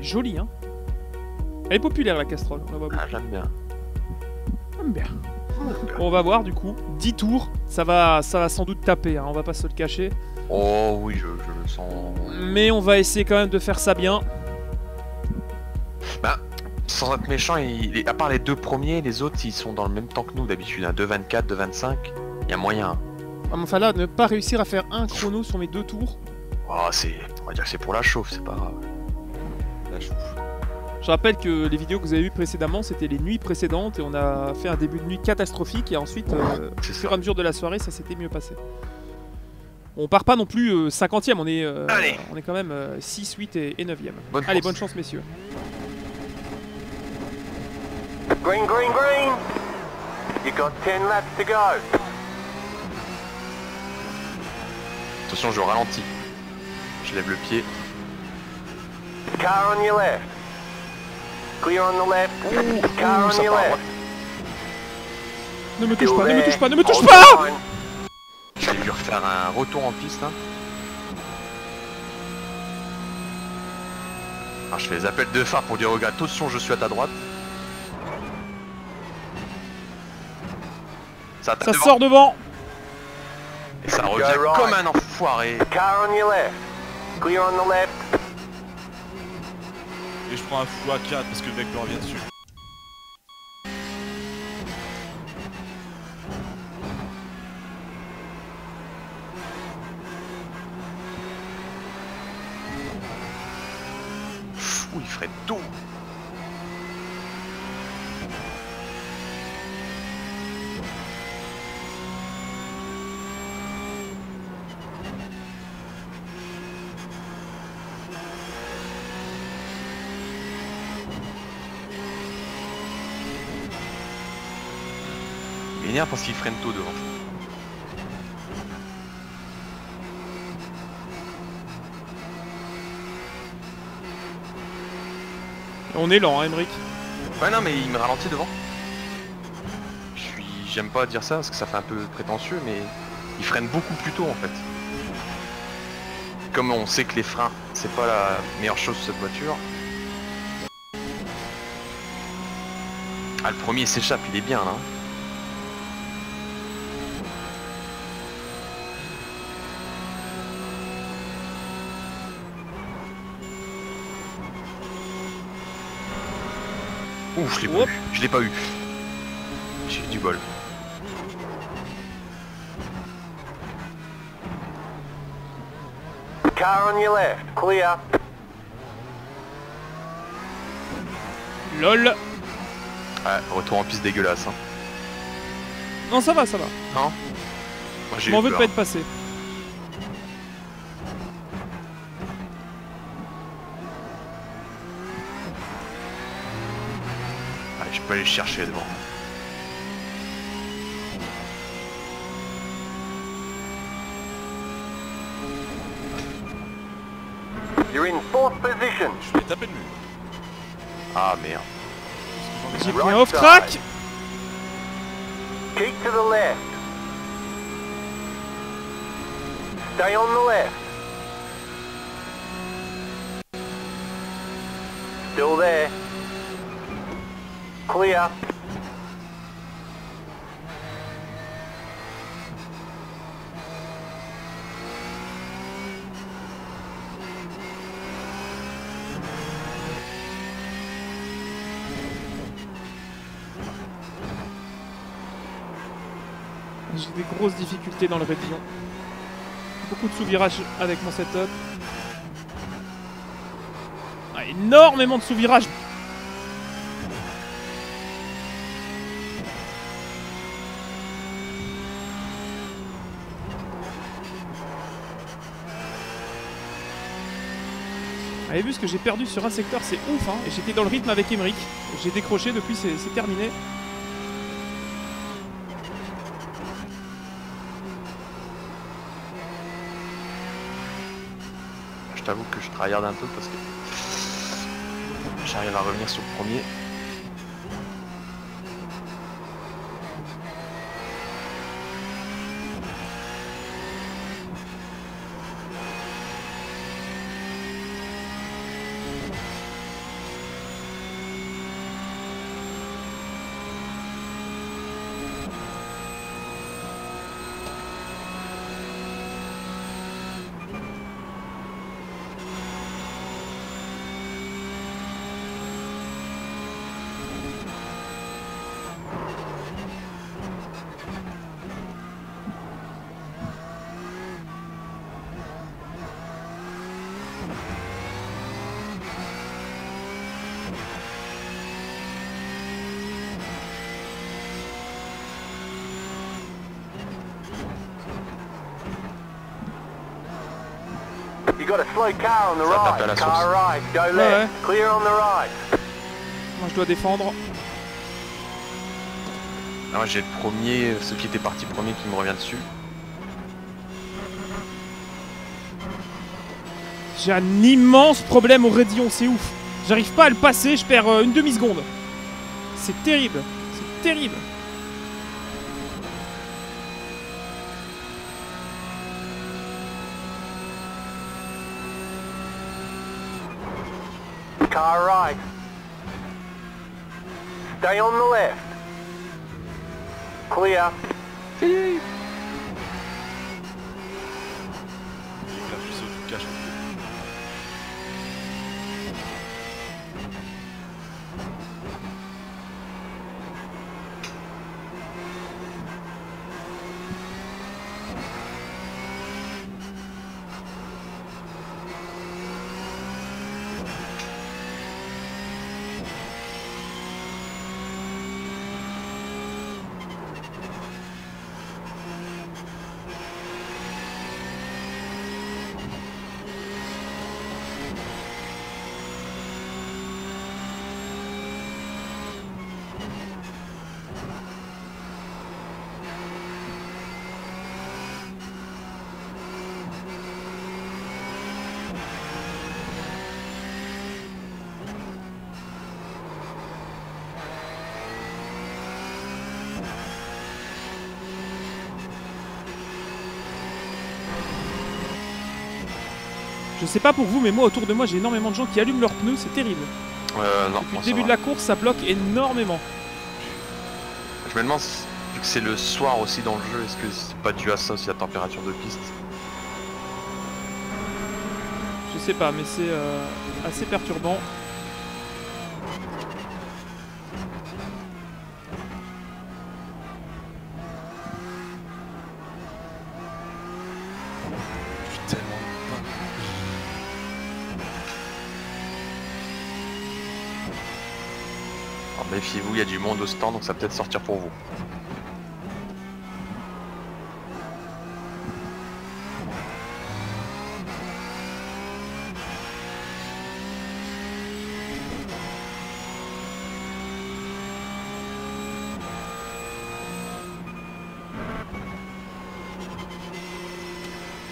Jolie, hein. Elle est populaire la castrole, on la voit beaucoup. Ah, j'aime bien. J'aime bien. On va voir du coup, 10 tours, ça va sans doute taper, hein. On va pas se le cacher. Oh oui, je le sens. Mais on va essayer quand même de faire ça bien. Bah, sans être méchant, à part les deux premiers, les autres ils sont dans le même temps que nous d'habitude, hein. 2,24, 2,25, il y a moyen. Enfin là, ne pas réussir à faire un chrono sur mes deux tours. Oh, on va dire que c'est pour la chauffe, c'est pas grave. Je rappelle que les vidéos que vous avez vues précédemment, c'était les nuits précédentes et on a fait un début de nuit catastrophique et ensuite, au fur et à mesure de la soirée, ça s'était mieux passé. On part pas non plus 50e, on est quand même 6, 8 et 9e. Allez, bonne chance messieurs. Green, green, green. You got 10 laps to go. Attention, je ralentis. Je lève le pied. Car on your left. Clear on the left. Car on your left. Ne me touche pas, ne me touche pas, ne me touche pas. J'ai dû refaire un retour en piste. Hein. Alors, je fais les appels de phare pour dire au gars, attention, je suis à ta droite. Ça sort devant. Et ça revient comme un enfoiré. Car on your left. Clear on the left. Et je prends un fou à 4 parce que le mec me revient dessus. Ouh, il ferait tout. Parce qu'il freine tôt devant. On est lent, hein, Aymeric. Ouais, non, mais il me ralentit devant. J'aime pas dire ça parce que ça fait un peu prétentieux, mais il freine beaucoup plus tôt en fait. Comme on sait que les freins, c'est pas la meilleure chose de cette voiture. Ah, le premier s'échappe, il est bien là. Ouh, je l'ai pas eu. J'ai eu du bol. Car on your left, clear. LOL. Ah, retour en piste dégueulasse. Hein. Non, ça va, ça va. Non. Moi, je m'en veux de pas être passé. Je peux aller le chercher devant. You're in fourth position. Je vais taper le mur. Ah merde. J'ai pris un off-track. Keep to the left. Stay on the left. Still there. Clear. J'ai des grosses difficultés dans le Raidillon. Beaucoup de sous-virages avec mon setup. Ah, énormément de sous-virages. Vous avez vu ce que j'ai perdu sur un secteur, c'est ouf, hein. Et j'étais dans le rythme avec Aymeric. J'ai décroché depuis, c'est terminé. je t'avoue que je tryhard un peu parce que j'arrive à revenir sur le premier. Moi je dois défendre. Moi j'ai le premier, ce qui était parti premier qui me revient dessus. J'ai un immense problème au Raidillon, c'est ouf. J'arrive pas à le passer, je perds une demi-seconde. C'est terrible, c'est terrible. Car right. Stay on the left. Clear. Philippe. Je sais pas pour vous, mais moi autour de moi j'ai énormément de gens qui allument leurs pneus, c'est terrible. Non, depuis le début de la course, ça bloque énormément. Je me demande, vu que c'est le soir aussi dans le jeu, est-ce que c'est pas dû à ça aussi la température de piste? Je sais pas, mais c'est assez perturbant. Méfiez-vous, il y a du monde au stand, donc ça va peut-être sortir pour vous.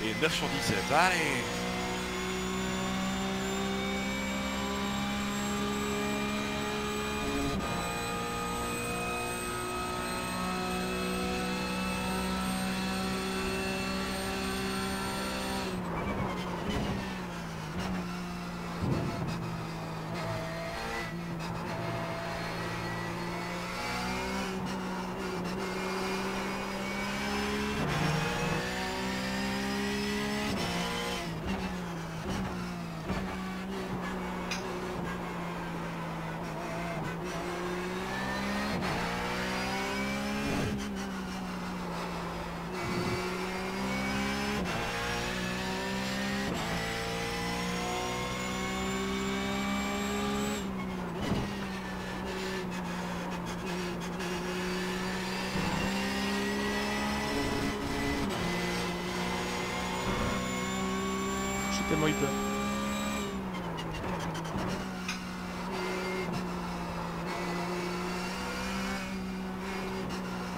Et 9 sur 17, allez!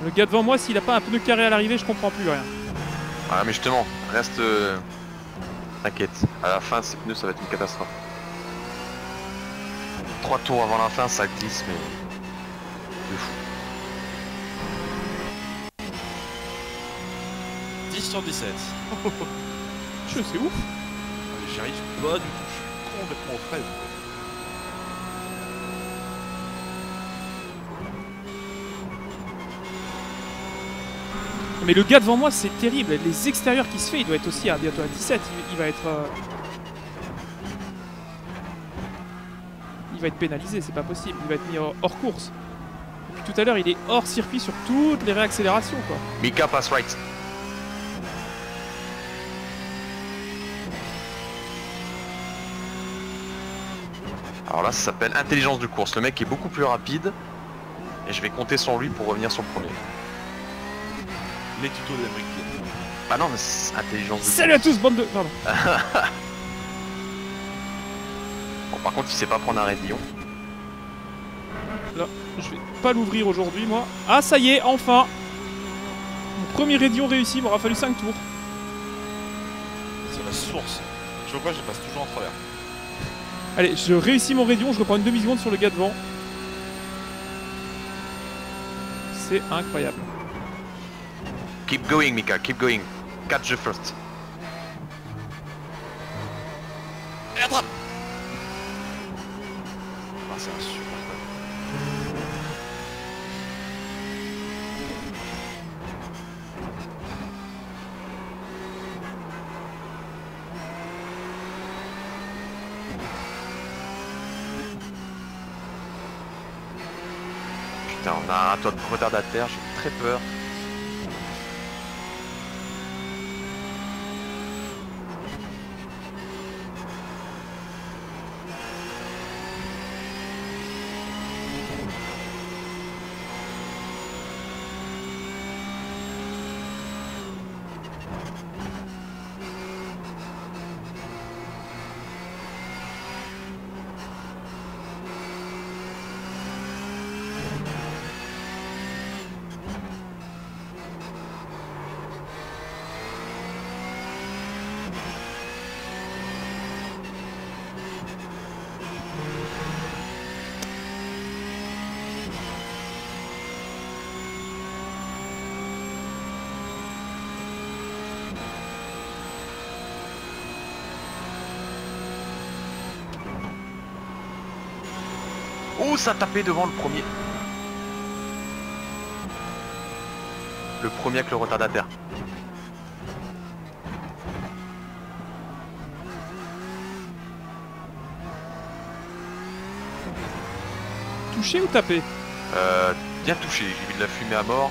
Le gars devant moi, s'il a pas un pneu carré à l'arrivée, je comprends plus rien. Ah mais justement, reste T'inquiète, à la fin ces pneus ça va être une catastrophe. 3 tours avant la fin ça glisse mais... de fou. 10 sur 17. Je sais ouf. J'y arrive pas du tout, je suis complètement au frais. Mais le gars devant moi c'est terrible, les extérieurs qui se fait, il doit être aussi à bientôt à 17, il va être... il va être pénalisé, c'est pas possible, il va être mis hors course. Depuis tout à l'heure il est hors circuit sur toutes les réaccélérations quoi. Mika pass right. Alors là ça s'appelle intelligence de course, le mec est beaucoup plus rapide et je vais compter sans lui pour revenir sur le premier. Les tutos de l'Amérique. Bah non, mais c'est intelligence de... Salut à tous, bande de... Pardon. Bon, par contre, il sait pas prendre un Raidillon. Là, je vais pas l'ouvrir aujourd'hui, moi. Ah, ça y est, enfin. Mon premier Raidillon réussi, il m'aura fallu 5 tours. C'est la source. Je vois pas, je passe toujours en travers. Allez, je réussis mon Raidillon, je reprends une demi-seconde sur le gars devant. C'est incroyable. Keep going, Mika, keep going. Catch the first. Et attrape! Ah, c'est un super top. Putain, on a un toit de retardataire, j'ai très peur. Oh, ça tapait devant le premier. Le premier avec le retardataire. Touché ou tapé? Bien touché, j'ai vu de la fumée à mort.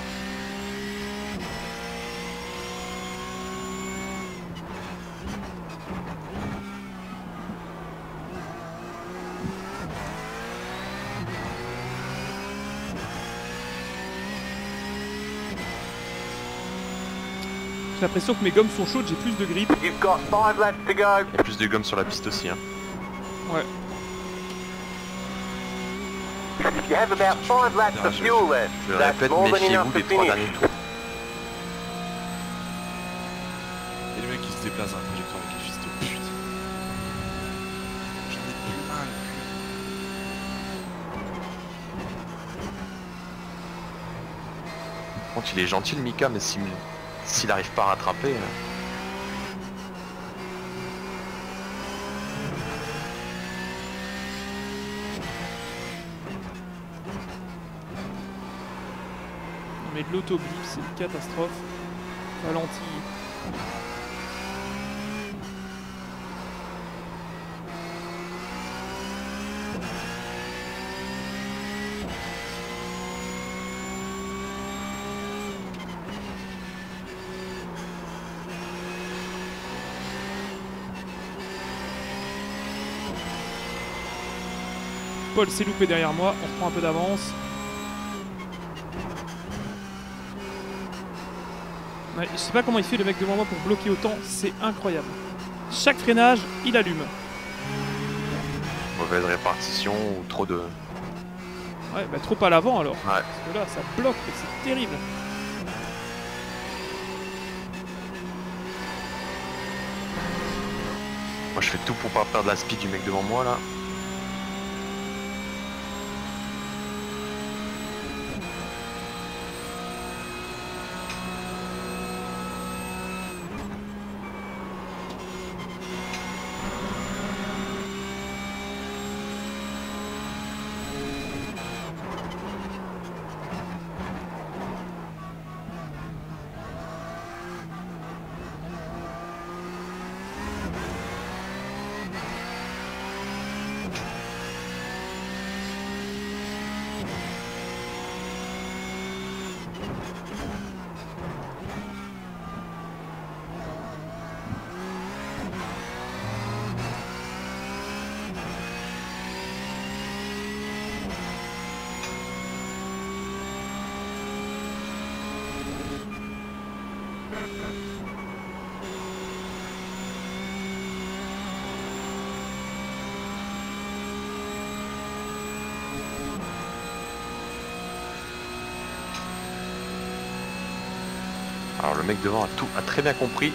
J'ai l'impression que mes gommes sont chaudes, j'ai plus de grippe. Il y a plus de gommes sur la piste aussi hein. Ouais. You have about 5 laps of fuel left. Je répète, méfiez-vous des 3 derniers tours. Et le mec qui se déplace à un trajectoire avec les fils de pute. J'en ai plus mal. Par contre, il est gentil le Mika, mais si... s'il n'arrive pas à rattraper... Mais de l'autoblip, c'est une catastrophe. Ralenti. Paul s'est loupé derrière moi, on reprend un peu d'avance. Ouais, je sais pas comment il fait le mec devant moi pour bloquer autant, c'est incroyable. Chaque freinage, il allume. Mauvaise répartition ou trop de... Ouais, bah trop à l'avant alors. Ouais. Parce que là, ça bloque et c'est terrible. Moi je fais tout pour pas perdre la speed du mec devant moi là. Alors le mec devant a très bien compris.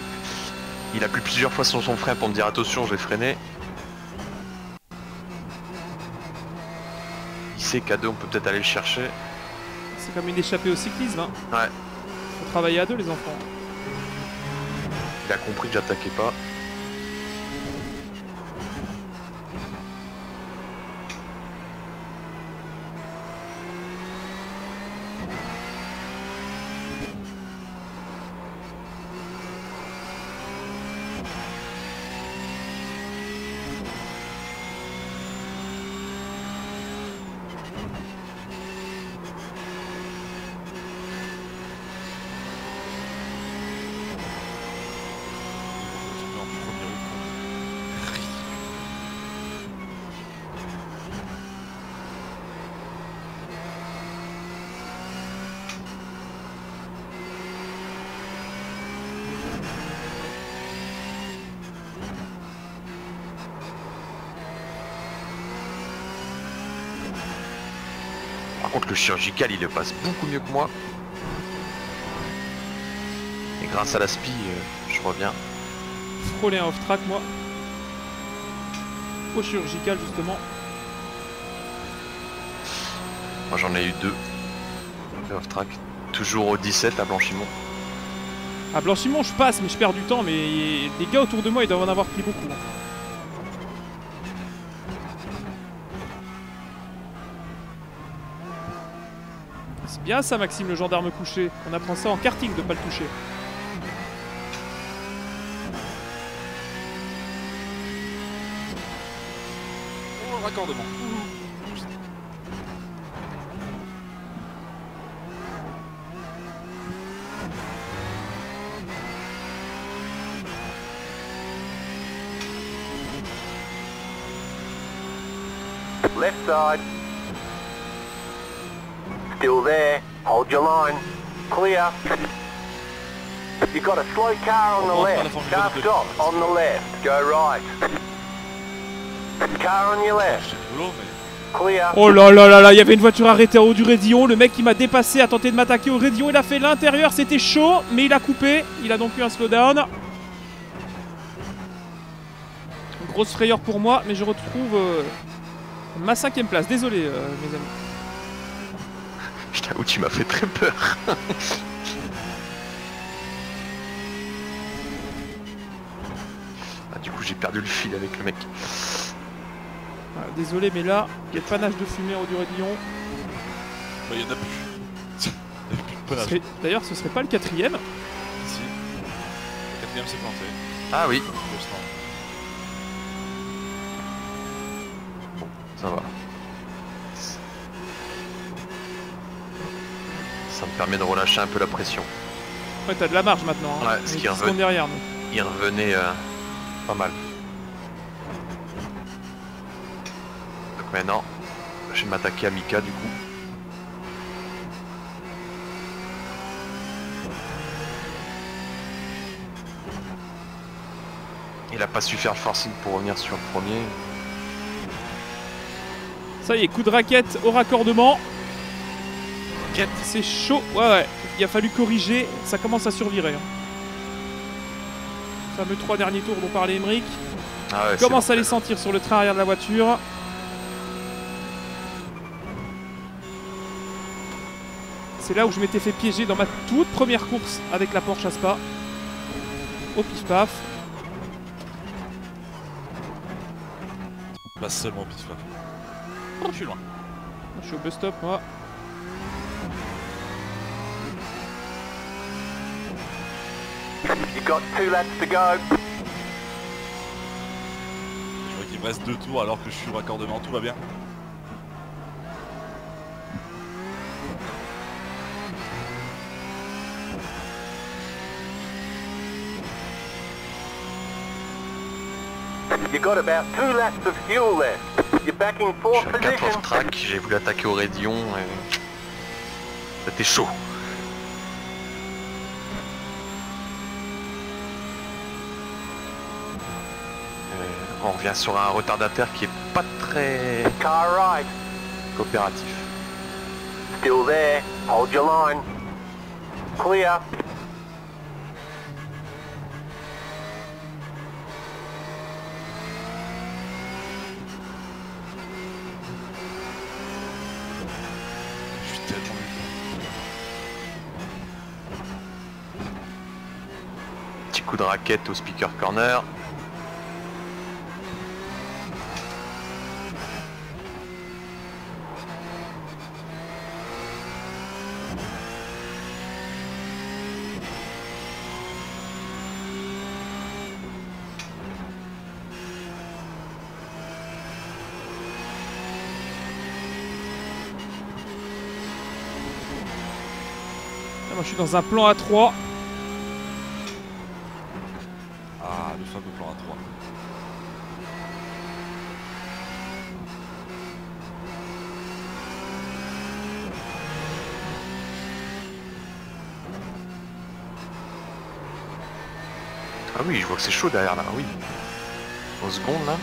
Il appuie plusieurs fois sur son frein pour me dire attention, je vais freiner. Il sait qu'à deux on peut peut-être aller le chercher. C'est comme une échappée au cyclisme hein. Ouais. Faut travailler à deux les enfants. Il a compris que j'attaquais pas. Par contre le chirurgical il le passe beaucoup mieux que moi. Et grâce à la spi je reviens. Frôler un off-track moi. Au chirurgical justement. Moi j'en ai eu deux. Off-track. Toujours au 17 à Blanchimont. À Blanchimont je passe mais je perds du temps, mais les gars autour de moi ils doivent en avoir pris beaucoup. Bien ça Maxime, le gendarme couché. On apprend ça en karting de pas le toucher. Oh, raccordement. Left side. Still there, hold your line, clear. You've got a slow car on the left, car stop on the left, go right. Car on your left, clear. Oh là là là là, il y avait une voiture arrêtée en haut du Raidillon, le mec qui m'a dépassé a tenté de m'attaquer au Raidillon, il a fait l'intérieur, c'était chaud, mais il a coupé, il a donc eu un slowdown. Une grosse frayeur pour moi, mais je retrouve ma 5e place, désolé mes amis. Où tu m'as fait très peur. Ah, du coup j'ai perdu le fil avec le mec. Ah, désolé mais là, il y a de panache de fumée au Raidillon. Bah il y en a plus. D'ailleurs ce serait pas le 4e. Si. Le 4e s'est planté. Ah oui. Bon, ça va. Ça me permet de relâcher un peu la pression. Ouais, t'as de la marge maintenant. Hein. Ouais, ce qui revenait derrière nous. Il revenait pas mal. Donc maintenant, je vais m'attaquer à Mika du coup. Il a pas su faire le forcing pour revenir sur le premier. Ça y est, coup de raquette au raccordement. C'est chaud, ouais, il a fallu corriger, ça commence à survirer. Fameux 3 derniers tours dont parlait Aymeric. Ah ouais, commence à les sentir sur le train arrière de la voiture. C'est là où je m'étais fait piéger dans ma toute première course avec la Porsche à Spa. Au pif-paf. Passe seulement au pif-paf. Oh, je suis loin. Je suis au bus-stop, moi. You got two laps to go. Je vois qu'il me reste 2 tours alors que je suis au raccordement, tout va bien. You got about 2 laps of fuel left. You're back in 4th position. Off track, j'ai voulu attaquer au Raidillon et c'était chaud. On revient sur un retardataire qui est pas très coopératif. Still there. Hold your line. Clear. Petit coup de raquette au speaker corner. Moi, je suis dans un plan A3. Ah, le fameux plan A3. Ah oui, je vois que c'est chaud derrière là, oui. Aux secondes là.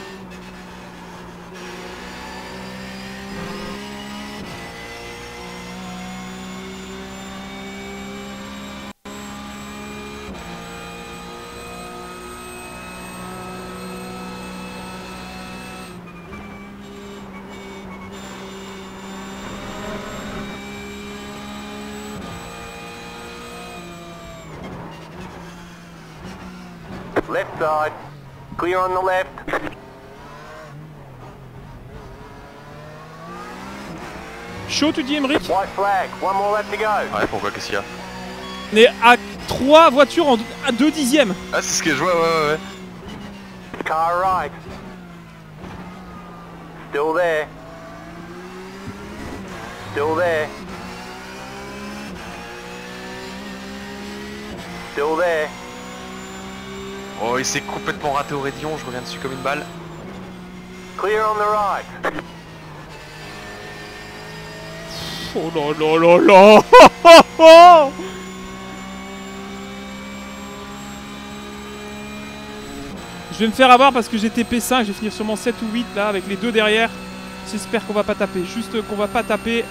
Left side, clear on the left. Chaud, tu dis, Aymeric? White flag, one more lap to go. Ouais, pourquoi, qu'est-ce qu'il y a? On est à 3 voitures à 2 dixièmes. Ah, c'est ce que je vois, ouais. Car right. Still there. Still there. Still there. Oh, il s'est complètement raté au Raidillon, je reviens dessus comme une balle. Clear on the right. Oh là là là là. Je vais me faire avoir parce que j'ai TP5, je vais finir sûrement 7 ou 8 là avec les 2 derrière. J'espère qu'on va pas taper, juste qu'on va pas taper.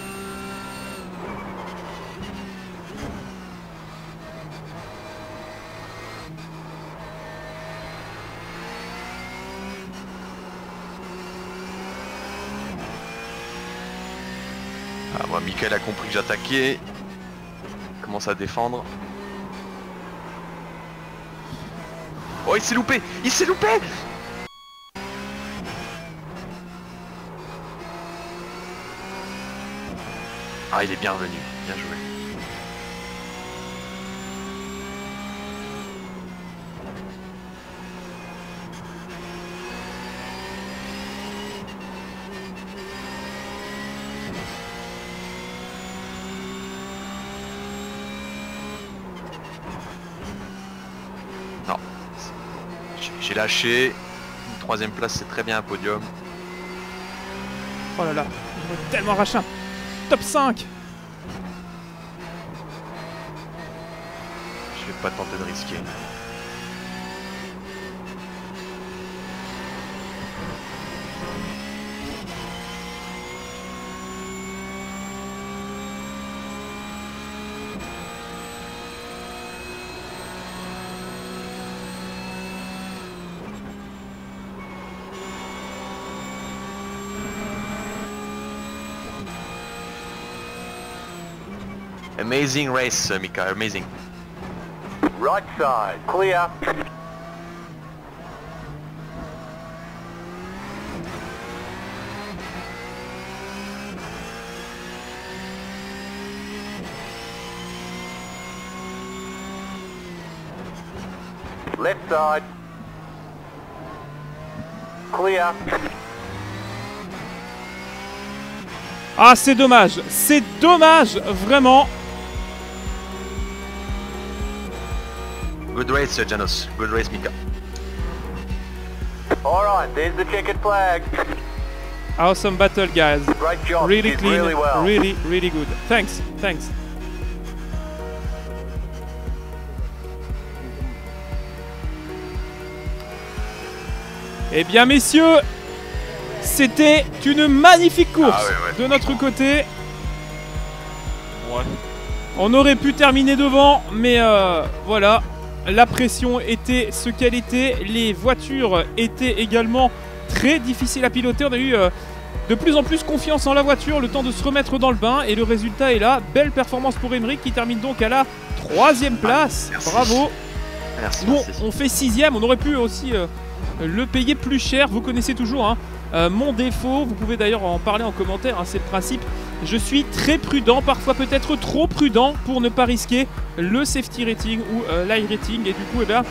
Ah, moi, Mika a compris que j'attaquais. Commence à défendre. Oh, il s'est loupé! Il s'est loupé! Ah, il est bien revenu. Bien joué. J'ai lâché, une 3e place, c'est très bien un podium. Oh là là, il m'a tellement arraché un top 5. Je vais pas tenter de risquer. Amazing race, Mika, amazing. Right side, clear. Left side. Clear. Ah, c'est dommage, vraiment. Good race, Janos. Good race, Mika. All right, there's the checkered flag. Awesome battle, guys. Great job. Really clean, really, well. really good. Thanks, thanks. Eh bien, messieurs, c'était une magnifique course de notre côté. On aurait pu terminer devant, mais voilà, la pression était ce qu'elle était. Les voitures étaient également très difficiles à piloter. On a eu de plus en plus confiance en la voiture, le temps de se remettre dans le bain. Et le résultat est là. Belle performance pour Aymeric qui termine donc à la 3e place. Merci. Bravo. Merci, bon, merci. On fait 6e. On aurait pu aussi... le payer plus cher, vous connaissez toujours hein, mon défaut, vous pouvez d'ailleurs en parler en commentaire, hein, c'est le principe. Je suis très prudent, parfois peut-être trop prudent pour ne pas risquer le safety rating ou l'iRating et du coup eh ben,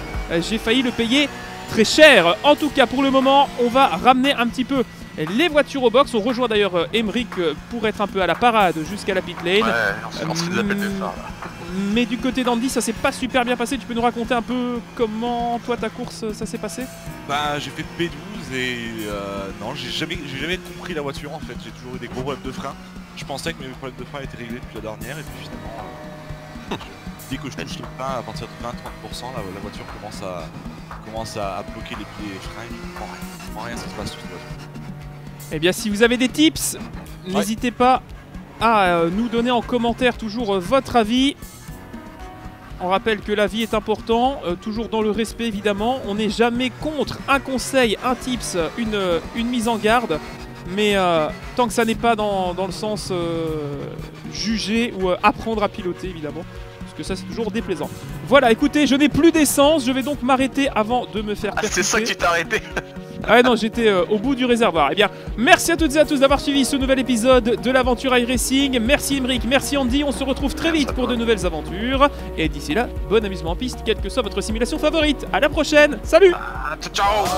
j'ai failli le payer très cher. En tout cas pour le moment on va ramener un petit peu les voitures au box. On rejoint d'ailleurs Aymeric pour être un peu à la parade jusqu'à la pit lane. Ouais, on se fait la peine de faire, là. Mais du côté d'Andy, ça s'est pas super bien passé. Tu peux nous raconter un peu comment toi ta course ça s'est passé? Bah j'ai fait P12 et non j'ai jamais compris la voiture en fait. J'ai toujours eu des gros problèmes de frein. Je pensais que mes problèmes de frein étaient réglés depuis la dernière et puis finalement dès que je touche le frein à partir de 20-30% la voiture commence à bloquer les pieds et les freins. Et je comprends rien, ça se passe sur cette voiture. Eh bien si vous avez des tips, n'hésitez pas à nous donner en commentaire toujours votre avis. On rappelle que l'avis est important, toujours dans le respect évidemment. On n'est jamais contre un conseil, un tips, une mise en garde. Mais tant que ça n'est pas dans le sens juger ou apprendre à piloter évidemment. Parce que ça c'est toujours déplaisant. Voilà, écoutez, je n'ai plus d'essence. Je vais donc m'arrêter avant de me faire percuter. C'est ça que tu t'es arrêté. Ah ouais, non, j'étais au bout du réservoir. Eh bien, merci à toutes et à tous d'avoir suivi ce nouvel épisode de l'aventure iRacing. Merci Aymeric, merci Andy. On se retrouve très vite pour de nouvelles aventures. Et d'ici là, bon amusement en piste, quelle que soit votre simulation favorite. À la prochaine, salut. Ciao.